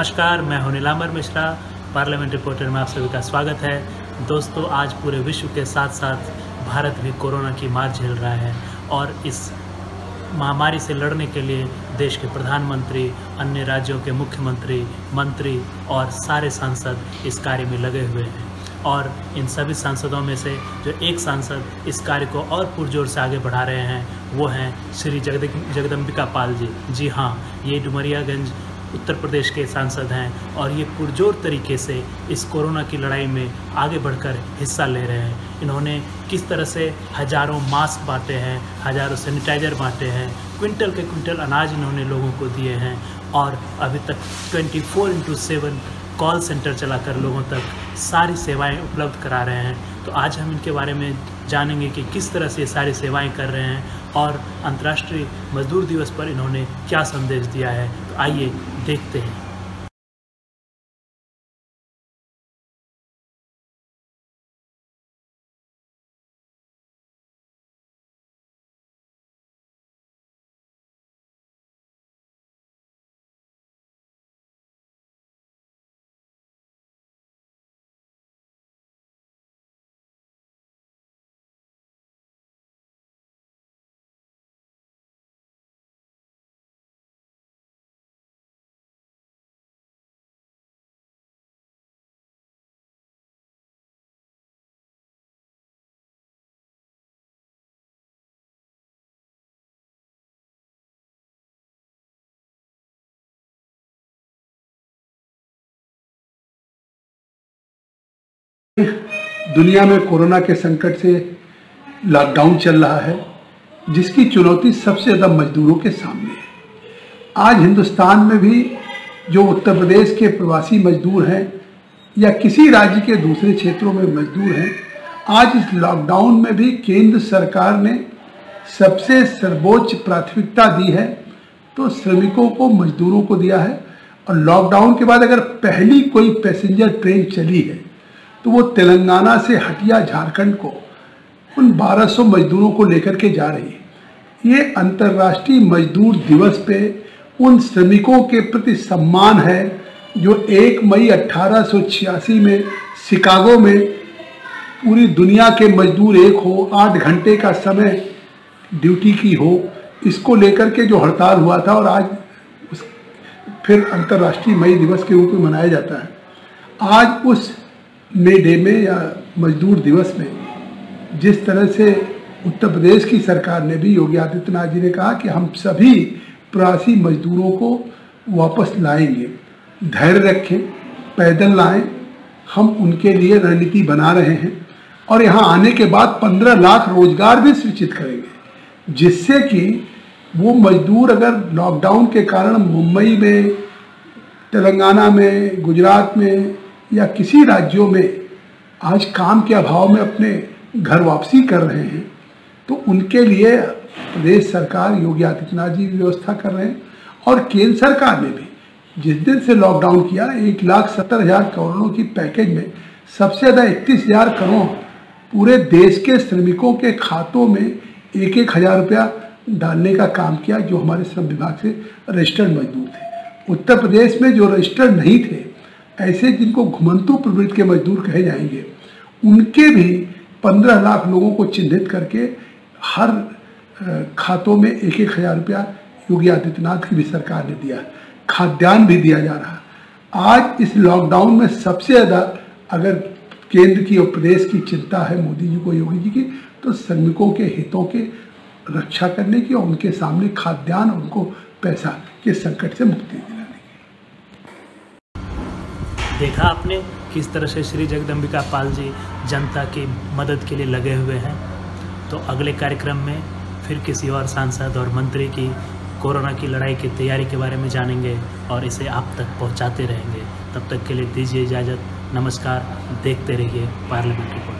नमस्कार, मैं हूं नीलांबर मिश्रा, पार्लियामेंट रिपोर्टर में आप सभी का स्वागत है। दोस्तों, आज पूरे विश्व के साथ साथ भारत भी कोरोना की मार झेल रहा है और इस महामारी से लड़ने के लिए देश के प्रधानमंत्री, अन्य राज्यों के मुख्यमंत्री, मंत्री और सारे सांसद इस कार्य में लगे हुए हैं। और इन सभी सांसदों में से जो एक सांसद इस कार्य को और पुरजोर से आगे बढ़ा रहे हैं वो हैं श्री जगदंबिका पाल जी। जी हाँ, ये डुमरियागंज उत्तर प्रदेश के सांसद हैं और ये पुरजोर तरीके से इस कोरोना की लड़ाई में आगे बढ़कर हिस्सा ले रहे हैं। इन्होंने किस तरह से हज़ारों मास्क बांटे हैं, हज़ारों सैनिटाइज़र बांटे हैं, क्विंटल के क्विंटल अनाज इन्होंने लोगों को दिए हैं और अभी तक 24/7 कॉल सेंटर चलाकर लोगों तक सारी सेवाएं उपलब्ध करा रहे हैं। तो आज हम इनके बारे में जानेंगे कि किस तरह से सारी सेवाएं कर रहे हैं और अंतर्राष्ट्रीय मजदूर दिवस पर इन्होंने क्या संदेश दिया है। तो आइए देखते हैं। दुनिया में कोरोना के संकट से लॉकडाउन चल रहा है, जिसकी चुनौती सबसे ज़्यादा मजदूरों के सामने है। आज हिंदुस्तान में भी जो उत्तर प्रदेश के प्रवासी मजदूर हैं या किसी राज्य के दूसरे क्षेत्रों में मजदूर हैं, आज इस लॉकडाउन में भी केंद्र सरकार ने सबसे सर्वोच्च प्राथमिकता दी है, तो श्रमिकों को, मजदूरों को दिया है। और लॉकडाउन के बाद अगर पहली कोई पैसेंजर ट्रेन चली है तो वो तेलंगाना से हटिया झारखंड को उन 1200 मजदूरों को लेकर के जा रही है। ये अंतर्राष्ट्रीय मजदूर दिवस पे उन श्रमिकों के प्रति सम्मान है जो 1 मई 1886 में शिकागो में पूरी दुनिया के मजदूर एक हो, 8 घंटे का समय ड्यूटी की हो, इसको लेकर के जो हड़ताल हुआ था और आज फिर अंतर्राष्ट्रीय मई दिवस के रूप में मनाया जाता है। आज उस मई डे में या मजदूर दिवस में जिस तरह से उत्तर प्रदेश की सरकार ने भी, योगी आदित्यनाथ जी ने कहा कि हम सभी प्रवासी मजदूरों को वापस लाएंगे, धैर्य रखें, पैदल लाएं, हम उनके लिए रणनीति बना रहे हैं। और यहाँ आने के बाद 15 लाख रोजगार भी सृजित करेंगे, जिससे कि वो मजदूर अगर लॉकडाउन के कारण मुंबई में, तेलंगाना में, गुजरात में या किसी राज्यों में आज काम के अभाव में अपने घर वापसी कर रहे हैं, तो उनके लिए प्रदेश सरकार, योगी आदित्यनाथ जी व्यवस्था कर रहे हैं। और केंद्र सरकार ने भी जिस दिन से लॉकडाउन किया 1,70,000 करोड़ की पैकेज में सबसे ज़्यादा 31,000 करोड़ पूरे देश के श्रमिकों के खातों में 1-1 हज़ार रुपया डालने का काम किया, जो हमारे श्रम विभाग से रजिस्टर्ड मजदूर थे। उत्तर प्रदेश में जो रजिस्टर्ड नहीं थे, ऐसे जिनको घुमंतु प्रवृत्ति के मजदूर कहे जाएंगे, उनके भी 15 लाख लोगों को चिन्हित करके हर खातों में 1-1 हज़ार रुपया योगी आदित्यनाथ की भी सरकार ने दिया, खाद्यान्न भी दिया जा रहा। आज इस लॉकडाउन में सबसे ज़्यादा अगर केंद्र की और प्रदेश की चिंता है मोदी जी को, योगी जी की, तो श्रमिकों के हितों के रक्षा करने की और उनके सामने खाद्यान्न, उनको पैसा के संकट से मुक्ति देना। देखा आपने किस तरह से श्री जगदंबिका पाल जी जनता की मदद के लिए लगे हुए हैं। तो अगले कार्यक्रम में फिर किसी और सांसद और मंत्री की कोरोना की लड़ाई की तैयारी के बारे में जानेंगे और इसे आप तक पहुंचाते रहेंगे। तब तक के लिए दीजिए इजाज़त। नमस्कार, देखते रहिए पार्लियामेंट रिपोर्ट।